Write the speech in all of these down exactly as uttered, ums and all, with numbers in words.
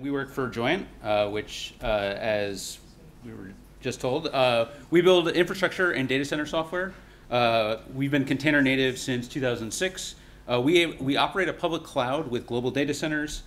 we work for Joyent, uh, which, uh, as we were just told, uh, we build infrastructure and data center software. Uh, we've been container native since two thousand six. Uh, we, we operate a public cloud with global data centers,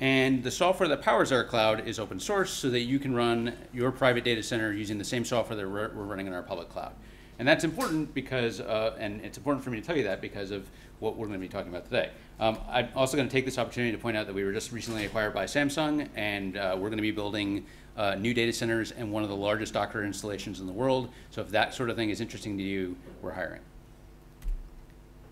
and the software that powers our cloud is open source so that you can run your private data center using the same software that we're, we're running in our public cloud. And that's important because, uh, and it's important for me to tell you that because of what we're going to be talking about today. Um, I'm also going to take this opportunity to point out that we were just recently acquired by Samsung, and uh, we're going to be building uh, new data centers and one of the largest Docker installations in the world. So if that sort of thing is interesting to you, we're hiring.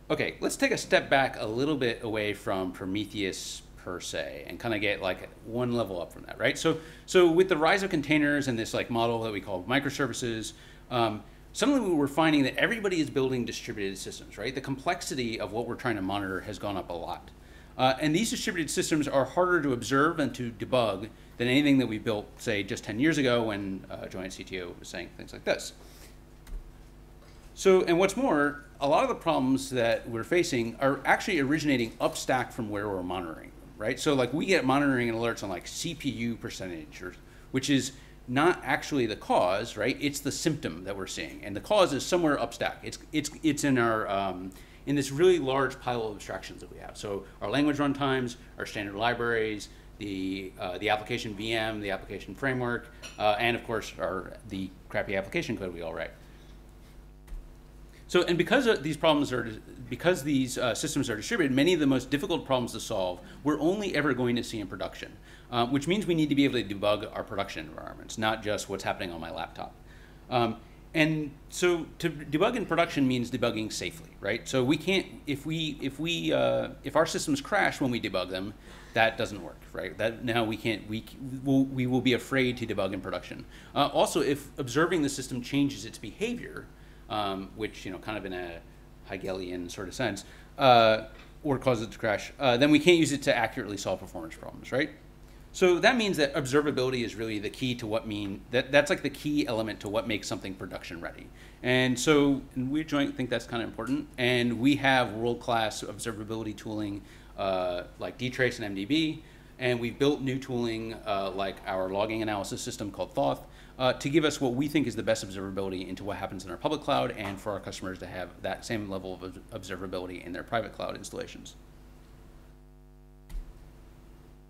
Okay, let's take a step back a little bit away from Prometheus per se and kind of get like one level up from that, right? So, so with the rise of containers and this like model that we call microservices, um, suddenly we're finding that everybody is building distributed systems, right? The complexity of what we're trying to monitor has gone up a lot. Uh, and these distributed systems are harder to observe and to debug than anything that we built, say, just ten years ago when uh, Joyent C T O was saying things like this. So, and what's more, a lot of the problems that we're facing are actually originating upstack from where we're monitoring them, right? So like we get monitoring and alerts on like C P U percentage, or, which is not actually the cause, right? It's the symptom that we're seeing, and the cause is somewhere upstack. It's it's it's in our um, in this really large pile of abstractions that we have. So our language runtimes, our standard libraries, the uh, the application V M, the application framework, uh, and of course our the crappy application code we all write. So and because these problems are because these uh, systems are distributed, many of the most difficult problems to solve we're only ever going to see in production. Um, which means we need to be able to debug our production environments, not just what's happening on my laptop. Um, and so to debug in production means debugging safely, right? So we can't, if we, if we, uh, if our systems crash when we debug them, that doesn't work, right? That now we can't, we will, we will be afraid to debug in production. Uh, also, if observing the system changes its behavior, um, which, you know, kind of in a Hegelian sort of sense, uh, or causes it to crash, uh, then we can't use it to accurately solve performance problems, right? So that means that observability is really the key to what mean, that, that's like the key element to what makes something production ready. And so and we at Joyent think that's kind of important. And we have world-class observability tooling uh, like DTrace and M D B. And we've built new tooling uh, like our logging analysis system called Thoth uh, to give us what we think is the best observability into what happens in our public cloud and for our customers to have that same level of observability in their private cloud installations.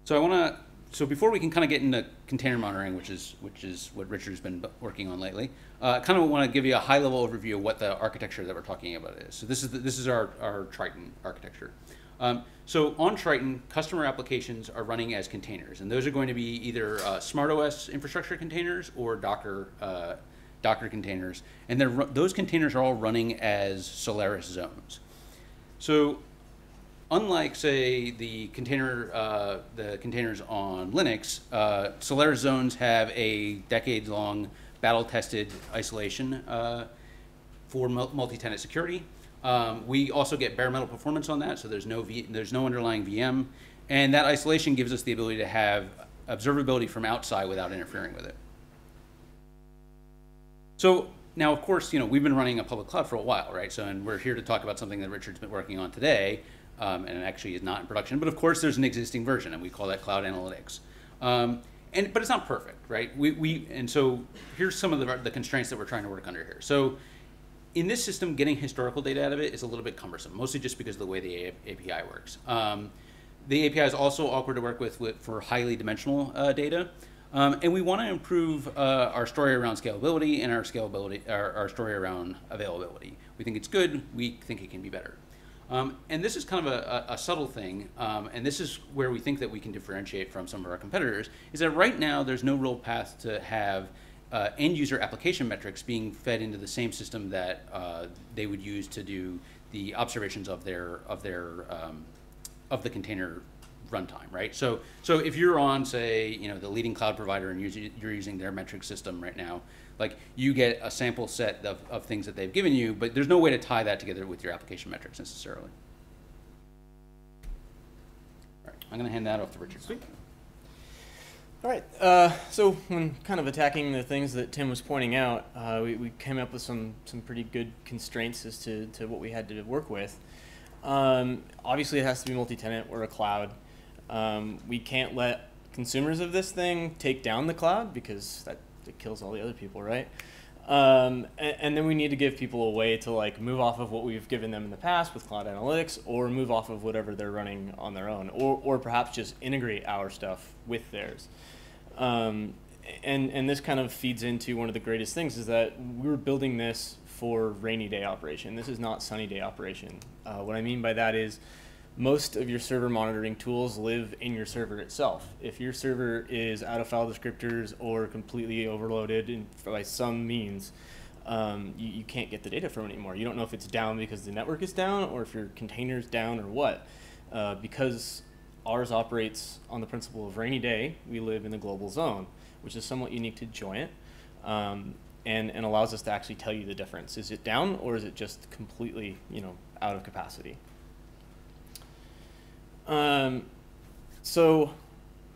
So I want to So before we can kind of get into container monitoring, which is which is what Richard's been working on lately, I uh, kind of want to give you a high-level overview of what the architecture that we're talking about is. So this is the, this is our, our Triton architecture. Um, so on Triton, customer applications are running as containers, and those are going to be either uh, SmartOS infrastructure containers or Docker uh, Docker containers, and they're, those containers are all running as Solaris zones. So unlike, say, the container, uh, the containers on Linux, uh, Solaris zones have a decade-long battle-tested isolation uh, for multi-tenant security. Um, we also get bare metal performance on that, so there's no v there's no underlying V M, and that isolation gives us the ability to have observability from outside without interfering with it. So. Now, of course, you know we've been running a public cloud for a while, right? So, and we're here to talk about something that Richard's been working on today. Um, and it actually is not in production, but of course there's an existing version, and we call that Cloud Analytics. Um, and but it's not perfect, right? We we and so here's some of the the constraints that we're trying to work under here. So in this system, getting historical data out of it is a little bit cumbersome, mostly just because of the way the A P I works. Um, the A P I is also awkward to work with, with for highly dimensional uh, data, um, and we want to improve uh, our story around scalability and our scalability our, our story around availability. We think it's good. We think it can be better. Um, and this is kind of a, a, a subtle thing, um, and this is where we think that we can differentiate from some of our competitors, is that right now there's no real path to have uh, end-user application metrics being fed into the same system that uh, they would use to do the observations of their of their um, of the container runtime, right? So, so if you're on, say, you know, the leading cloud provider and you're, you're using their metric system right now, like you get a sample set of, of things that they've given you, but there's no way to tie that together with your application metrics necessarily. All right, I'm going to hand that off to Richard. Sweet. All right, uh, so when kind of attacking the things that Tim was pointing out, uh, we, we came up with some, some pretty good constraints as to, to what we had to work with. Um, obviously, it has to be multi-tenant or a cloud. Um, we can't let consumers of this thing take down the cloud, because that it kills all the other people, right? Um, and, and then we need to give people a way to like move off of what we've given them in the past with Cloud Analytics, or move off of whatever they're running on their own, or, or perhaps just integrate our stuff with theirs. Um, and, and this kind of feeds into one of the greatest things is that we're building this for rainy day operation. This is not sunny day operation. Uh, what I mean by that is most of your server monitoring tools live in your server itself. If your server is out of file descriptors or completely overloaded in, by some means, um, you, you can't get the data from it anymore. You don't know if it's down because the network is down or if your container's down or what. Uh, because ours operates on the principle of rainy day, we live in the global zone, which is somewhat unique to Joyent, um, and, and allows us to actually tell you the difference. Is it down or is it just completely, you know, out of capacity? Um, so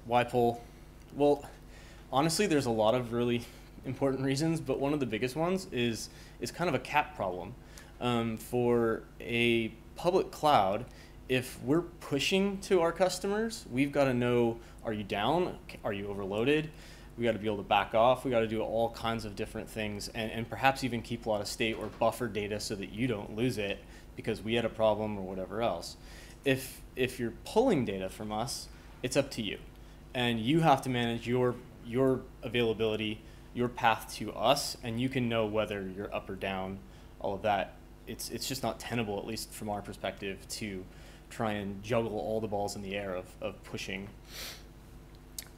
why pull? Well, honestly, there's a lot of really important reasons, but one of the biggest ones is, is kind of a cap problem. Um, for a public cloud, if we're pushing to our customers, we've got to know, are you down? Are you overloaded? We got to be able to back off. We got to do all kinds of different things, and, and perhaps even keep a lot of state or buffer data so that you don't lose it because we had a problem or whatever else. If, if you're pulling data from us, it's up to you. And you have to manage your, your availability, your path to us, and you can know whether you're up or down, all of that. It's, it's just not tenable, at least from our perspective, to try and juggle all the balls in the air of, of pushing.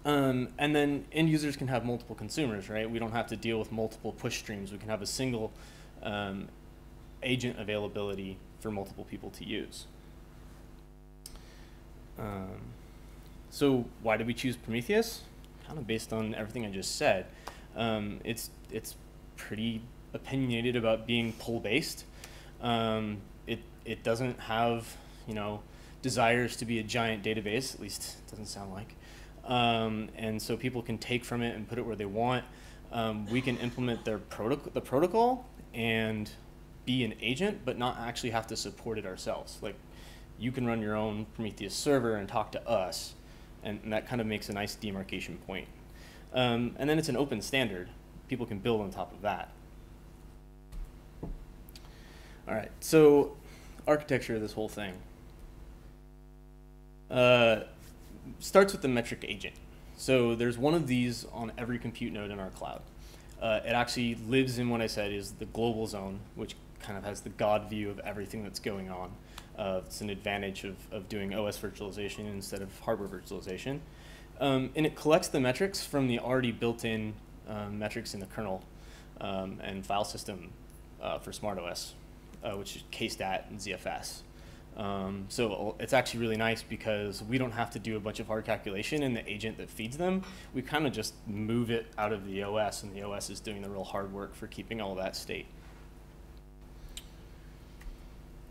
Um, and then end users can have multiple consumers, right? We don't have to deal with multiple push streams. We can have a single um, agent availability for multiple people to use. Um, so why did we choose Prometheus? Kind of based on everything I just said. Um, it's, it's pretty opinionated about being pull-based. Um, it, it doesn't have, you know, desires to be a giant database, at least it doesn't sound like. Um, and so people can take from it and put it where they want. Um, we can implement their protoc- the protocol and be an agent, but not actually have to support it ourselves. Like, you can run your own Prometheus server and talk to us, and, and that kind of makes a nice demarcation point. Um, and then it's an open standard. People can build on top of that. All right, so architecture of this whole thing. Uh, starts with the metric agent. So there's one of these on every compute node in our cloud. Uh, it actually lives in what I said is the global zone, which kind of has the God view of everything that's going on. Uh, it's an advantage of, of doing O S virtualization instead of hardware virtualization. Um, and it collects the metrics from the already built-in uh, metrics in the kernel um, and file system uh, for SmartOS, uh, which is KStat and Z F S. Um, so it's actually really nice because we don't have to do a bunch of hard calculation in the agent that feeds them. We kind of just move it out of the O S, and the O S is doing the real hard work for keeping all that state.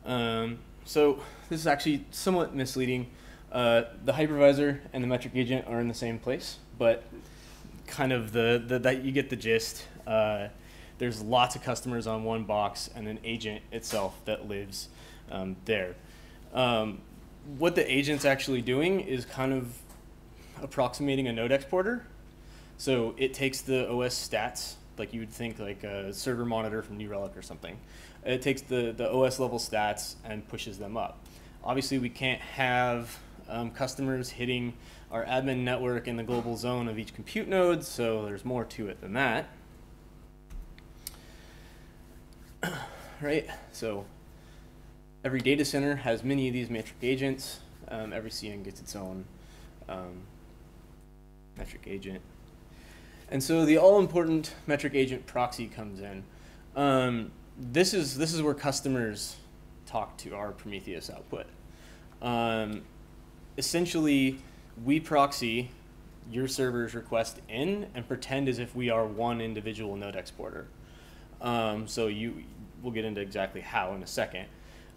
Um, So this is actually somewhat misleading. Uh, the hypervisor and the metric agent are in the same place, but kind of the, the that you get the gist. Uh, there's lots of customers on one box and an agent itself that lives um, there. Um, what the agent's actually doing is kind of approximating a node exporter. So it takes the O S stats, like you would think like a server monitor from New Relic or something. It takes the, the O S level stats and pushes them up. Obviously, we can't have um, customers hitting our admin network in the global zone of each compute node, so there's more to it than that. Right? So every data center has many of these metric agents. Um, every C N gets its own um, metric agent. And so the all-important metric agent proxy comes in. Um, This is, this is where customers talk to our Prometheus output. Um, essentially, we proxy your server's request in and pretend as if we are one individual node exporter. Um, so you, we'll get into exactly how in a second.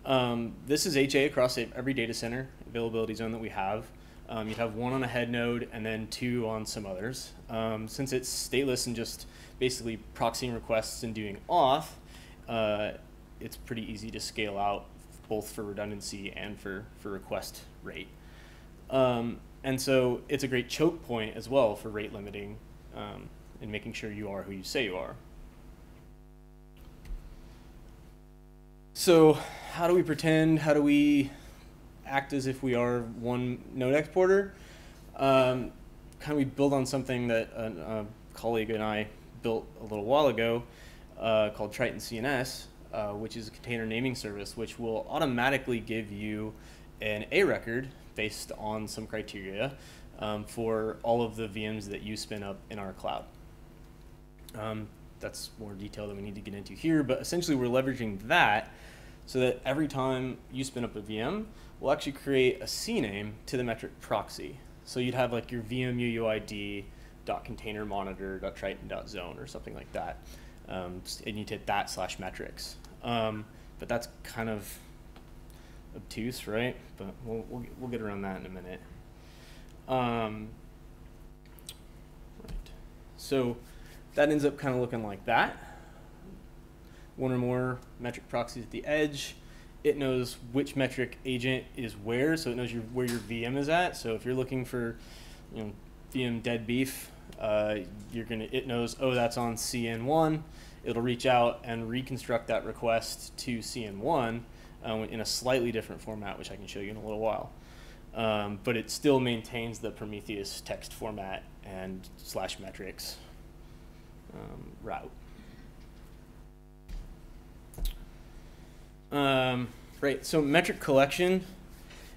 Um, this is H A across every data center availability zone that we have. Um, you'd have one on a head node and then two on some others. Um, since it's stateless and just basically proxying requests and doing auth, Uh, it's pretty easy to scale out both for redundancy and for, for request rate. Um, And so it's a great choke point as well for rate limiting um, and making sure you are who you say you are. So how do we pretend? How do we act as if we are one node exporter? Um, can we build on something that a, a colleague and I built a little while ago uh, called Triton C N S, uh, which is a container naming service, which will automatically give you an A record based on some criteria um, for all of the V Ms that you spin up in our cloud. Um, that's more detail than we need to get into here, but essentially we're leveraging that so that every time you spin up a V M, we'll actually create a C name to the metric proxy. So you'd have like your V M U U I D dot container monitor dot triton dot zone or something like that, um, and you'd hit that slash metrics. Um, but that's kind of obtuse, right? But we'll we'll we'll get around that in a minute. Um, right. So that ends up kind of looking like that. One or more metric proxies at the edge. It knows which metric agent is where, so it knows your, where your V M is at. So if you're looking for, you know, V M dead beef, uh, you're gonna it knows oh that's on C N one. It'll reach out and reconstruct that request to C N one um, in a slightly different format, which I can show you in a little while. Um, but it still maintains the Prometheus text format and slash metrics um, route. Um, right, so metric collection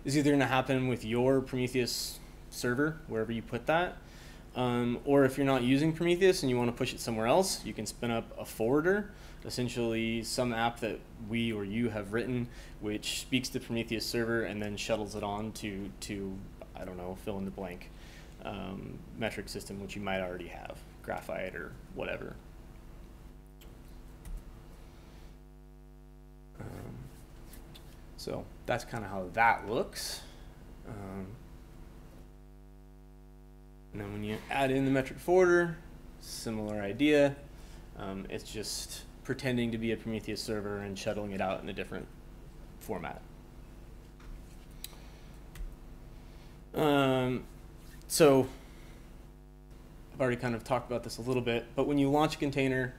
is either going to happen with your Prometheus server, wherever you put that, um, or if you're not using Prometheus and you want to push it somewhere else, you can spin up a forwarder, essentially some app that we or you have written, which speaks to Prometheus server and then shuttles it on to, to I don't know, fill in the blank um, metric system, which you might already have, Graphite or whatever. Um, so that's kind of how that looks. Um, and then when you add in the metric forwarder, similar idea. Um, it's just pretending to be a Prometheus server and shuttling it out in a different format. Um, so I've already kind of talked about this a little bit, but when you launch a container,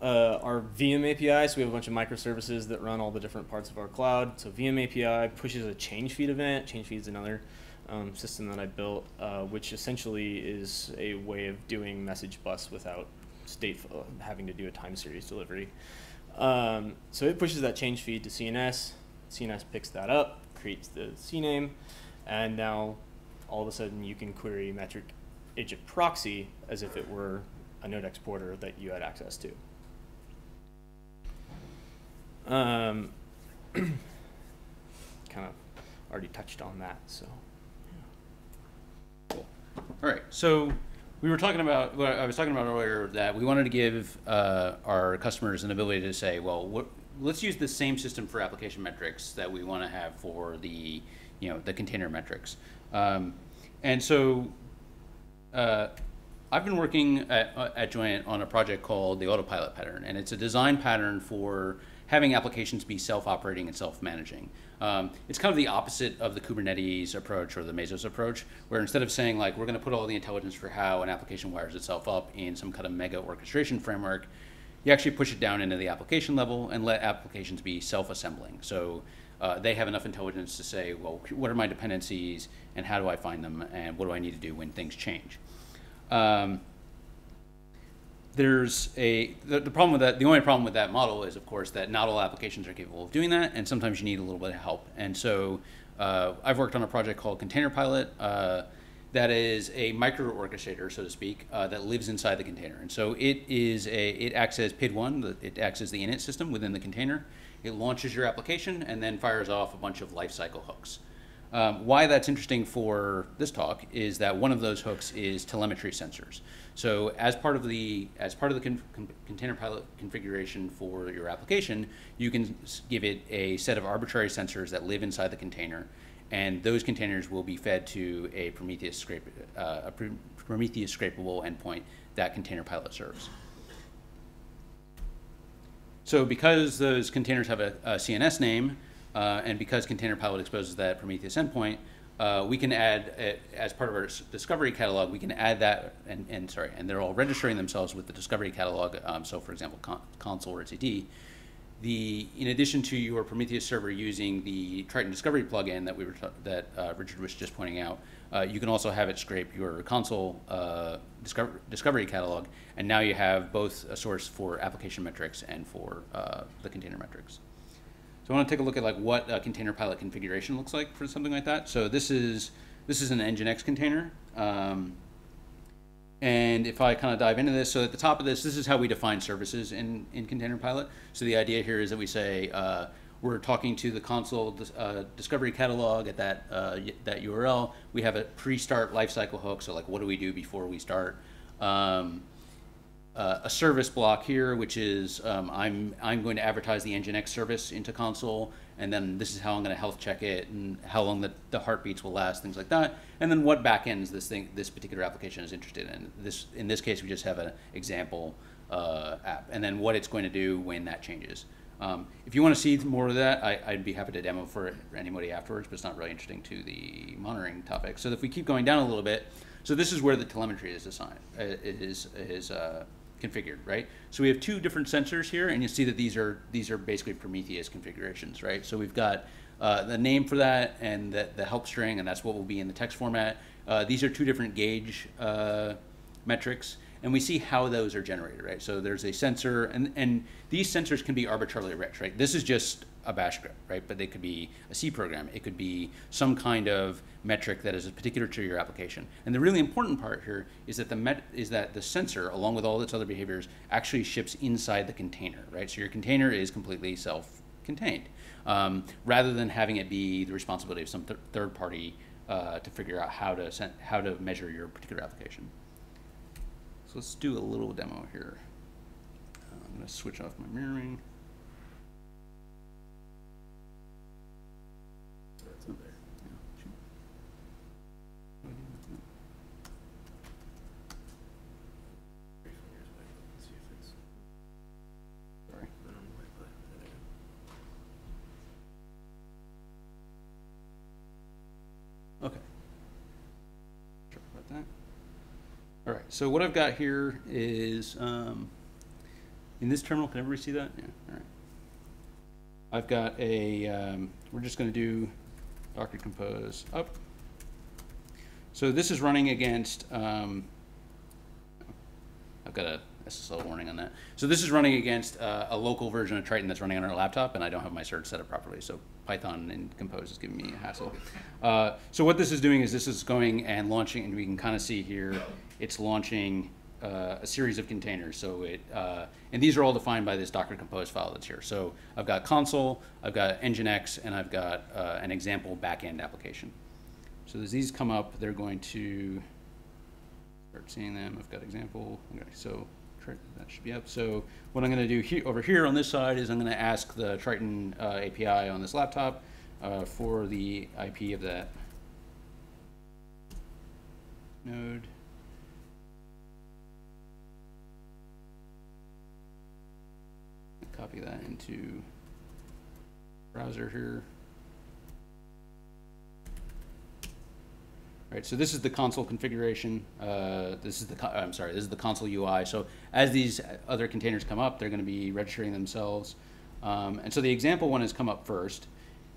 Uh, our V M A P I, so we have a bunch of microservices that run all the different parts of our cloud. So V M A P I pushes a change feed event. Change feed is another um, system that I built, uh, which essentially is a way of doing message bus without state uh, having to do a time series delivery. Um, so it pushes that change feed to C N S. C N S picks that up, creates the C name, and now all of a sudden you can query metric agent proxy as if it were a node exporter that you had access to. Um, kind of already touched on that, so. Yeah. Cool. All right, so we were talking about, well, I was talking about earlier that we wanted to give uh, our customers an ability to say, well, what, let's use the same system for application metrics that we want to have for the, you know, the container metrics. Um, and so uh, I've been working at, at Joyent on a project called the Autopilot Pattern, and it's a design pattern for having applications be self-operating and self-managing. Um, it's kind of the opposite of the Kubernetes approach or the Mesos approach, where instead of saying like, we're gonna put all the intelligence for how an application wires itself up in some kind of mega orchestration framework, you actually push it down into the application level and let applications be self-assembling. So uh, they have enough intelligence to say, well, what are my dependencies and how do I find them and what do I need to do when things change? Um, There's a, the, the problem with that, the only problem with that model is, of course, that not all applications are capable of doing that, and sometimes you need a little bit of help. And so uh, I've worked on a project called ContainerPilot uh, that is a micro-orchestrator, so to speak, uh, that lives inside the container. And so it is a, it acts as P I D one, it acts as the init system within the container. It launches your application and then fires off a bunch of lifecycle hooks. Um, why that's interesting for this talk is that one of those hooks is telemetry sensors. So as part of the as part of the con con ContainerPilot configuration for your application, you can give it a set of arbitrary sensors that live inside the container, and those containers will be fed to a Prometheus scrape uh, a Prometheus scrapable endpoint that ContainerPilot serves. So because those containers have a, a C N S name. Uh, and because ContainerPilot exposes that Prometheus endpoint, Uh, we can add it as part of our discovery catalog. We can add that, and, and sorry, and they're all registering themselves with the discovery catalog. Um, so, for example, con console or etcd. The in addition to your Prometheus server using the Triton discovery plugin that we were that uh, Richard was just pointing out, uh, you can also have it scrape your console uh, discover discovery catalog, and now you have both a source for application metrics and for uh, the container metrics. So I want to take a look at like what a container pilot configuration looks like for something like that. So this is this is an Nginx container, um, and if I kind of dive into this, so at the top of this, this is how we define services in in ContainerPilot. So the idea here is that we say uh, we're talking to the console uh, discovery catalog at that uh, that U R L. We have a pre-start lifecycle hook, so like what do we do before we start? Um, Uh, a service block here, which is um, I'm I'm going to advertise the Nginx service into console, and then this is how I'm going to health check it, and how long the, the heartbeats will last, things like that, and then what backends this thing this particular application is interested in. This in this case we just have an example uh, app, and then what it's going to do when that changes. Um, if you want to see more of that, I, I'd be happy to demo for anybody afterwards, but it's not really interesting to the monitoring topic. So if we keep going down a little bit, so this is where the telemetry is assigned. It is is. Uh, configured, right? So we have two different sensors here, and you see that these are these are basically Prometheus configurations, right? So we've got uh, the name for that and the, the help string, and that's what will be in the text format. Uh, these are two different gauge uh, metrics, and we see how those are generated, right? So there's a sensor, and, and these sensors can be arbitrarily rich, right? This is just a bash script, right? But they could be a C program. It could be some kind of metric that is particular to your application. And the really important part here is that the met is that the sensor, along with all its other behaviors, actually ships inside the container, right? So your container is completely self-contained, um, rather than having it be the responsibility of some th third party uh, to figure out how to sen how to measure your particular application. So let's do a little demo here. Uh, I'm going to switch off my mirroring. That's up there. Yeah. Sorry. Okay. Sorry about that. All right, so what I've got here is, um, in this terminal, can everybody see that? Yeah, all right. I've got a, um, we're just gonna do Docker compose up. So this is running against, um, I've got a S S L warning on that. So this is running against uh, a local version of Triton that's running on our laptop, and I don't have my search set up properly, so Python and compose is giving me a hassle. Uh, so what this is doing is this is going and launching, and we can kind of see here, it's launching uh, a series of containers. So it, uh, and these are all defined by this Docker compose file that's here. So I've got console, I've got Nginx, and I've got uh, an example backend application. So as these come up, they're going to start seeing them. I've got example, okay, so that should be up. So what I'm going to do here, over here on this side, is I'm going to ask the Triton uh, A P I on this laptop uh, for the I P of that node. Copy that into browser here. All right, so this is the console configuration. Uh, this is the con I'm sorry, this is the console U I. So as these other containers come up, they're going to be registering themselves. Um, and so the example one has come up first,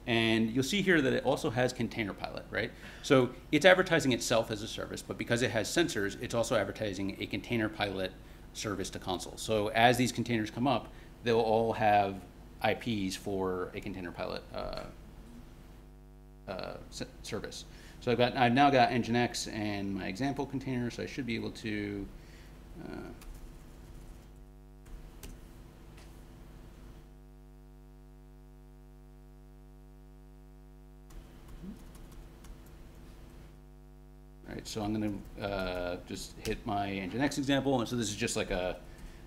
and you'll see here that it also has ContainerPilot, right? So it's advertising itself as a service, but because it has sensors, it's also advertising a ContainerPilot service to console. So as these containers come up, they'll all have I Ps for a ContainerPilot uh, uh, service. So I've got, I've now got Nginx and my example container, so I should be able to uh, all right, so I'm going to uh, just hit my Nginx example, and so this is just like a,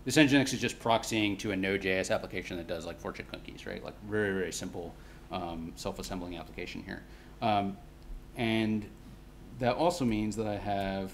this Nginx is just proxying to a Node.js application that does like fortune cookies, right? Like very, very simple um, self-assembling application here. Um, And that also means that I have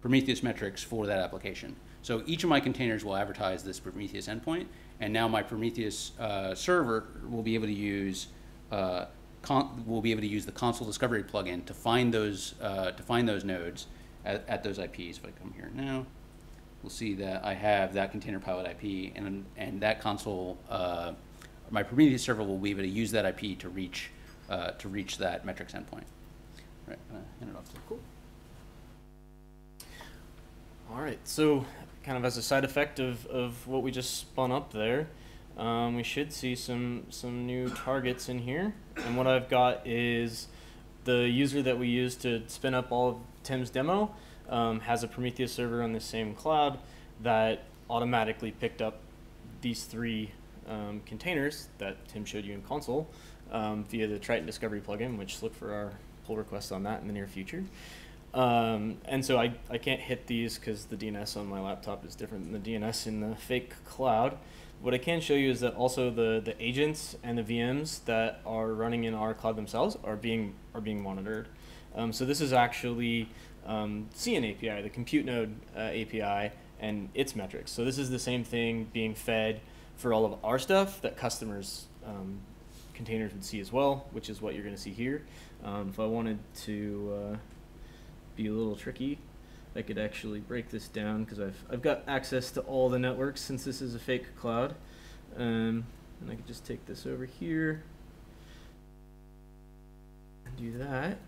Prometheus metrics for that application. So each of my containers will advertise this Prometheus endpoint, and now my Prometheus uh, server will be able to use uh, con will be able to use the console discovery plugin to find those uh, to find those nodes at, at those I Ps. If I come here now, we'll see that I have that ContainerPilot I P, and and that console, uh, my Prometheus server will be able to use that I P to reach uh, to reach that metrics endpoint. Right, uh, hand it off to cool. All right, so kind of as a side effect of, of what we just spun up there, um, we should see some some new targets in here. And what I've got is the user that we used to spin up all of Tim's demo um, has a Prometheus server on the same cloud that automatically picked up these three um, containers that Tim showed you in console um, via the Triton Discovery plugin, which look for our pull request on that in the near future. Um, and so I, I can't hit these because the D N S on my laptop is different than the D N S in the fake cloud. What I can show you is that also the, the agents and the V Ms that are running in our cloud themselves are being, are being monitored. Um, so this is actually um, C N A P I, the compute node uh, A P I, and its metrics. So this is the same thing being fed for all of our stuff that customers um, containers would see as well, which is what you're going to see here. Um, if I wanted to... Uh, be a little tricky, I could actually break this down because I've, I've got access to all the networks since this is a fake cloud. Um, and I could just take this over here, do that,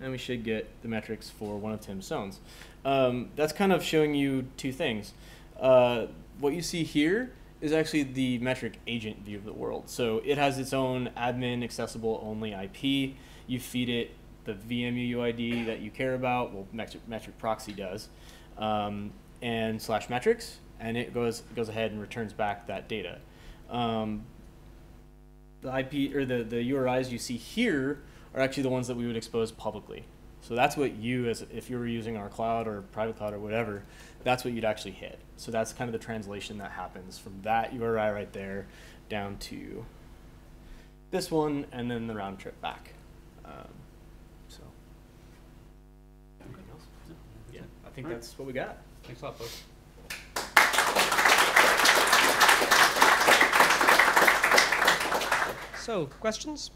and we should get the metrics for one of Tim's zones. Um, that's kind of showing you two things. Uh, what you see here is actually the metric agent view of the world. So it has its own admin accessible only I P. You feed it the V M U U I D that you care about, well, metric, metric proxy does, um, and slash metrics, and it goes goes ahead and returns back that data. Um, the I P or the the U R Is you see here are actually the ones that we would expose publicly. So that's what you, as if you were using our cloud or private cloud or whatever, that's what you'd actually hit. So that's kind of the translation that happens from that U R I right there down to this one, and then the round trip back. Um, I think that's what we got. Thanks a lot, folks. So, questions?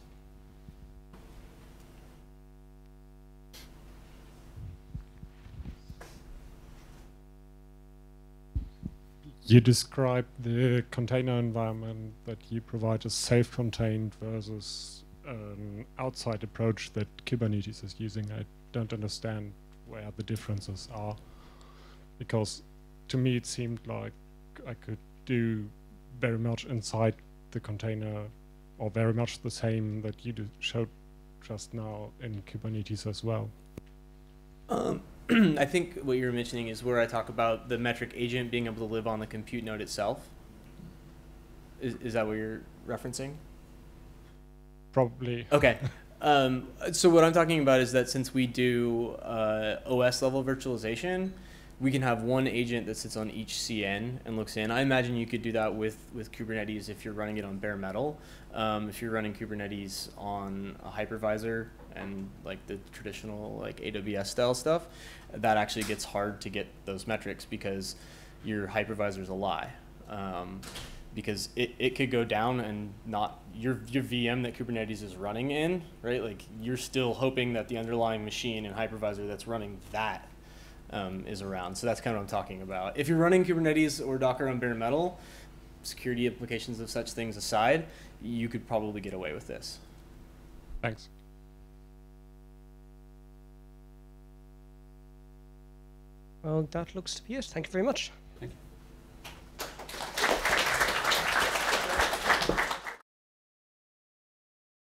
You described the container environment that you provide as self-contained versus an outside approach that Kubernetes is using. I don't understand where the differences are, because to me it seemed like I could do very much inside the container, or very much the same that you showed just now in Kubernetes as well. Um, I think what you're mentioning is where I talk about the metric agent being able to live on the compute node itself. Is, is that what you're referencing? Probably. Okay. Um, so what I'm talking about is that since we do uh, O S level virtualization, we can have one agent that sits on each C N and looks in. I imagine you could do that with, with Kubernetes if you're running it on bare metal. Um, if you're running Kubernetes on a hypervisor and like the traditional like A W S style stuff, that actually gets hard to get those metrics because your hypervisor is a lie. Um, because it, it could go down and not, your, your V M that Kubernetes is running in, right? Like you're still hoping that the underlying machine and hypervisor that's running that um, is around. So that's kind of what I'm talking about. If you're running Kubernetes or Docker on bare metal, security implications of such things aside, you could probably get away with this. Thanks. Well, that looks to be it. Thank you very much.